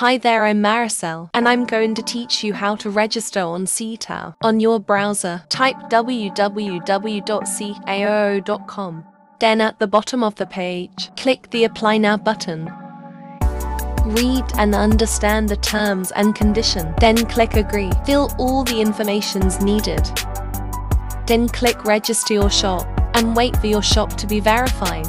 Hi there, I'm Maricel, and I'm going to teach you how to register on Seataoo. On your browser, type www.seataoo.com. Then at the bottom of the page, click the Apply Now button. Read and understand the terms and condition, then click Agree. Fill all the informations needed. Then click Register Your Shop, and wait for your shop to be verified.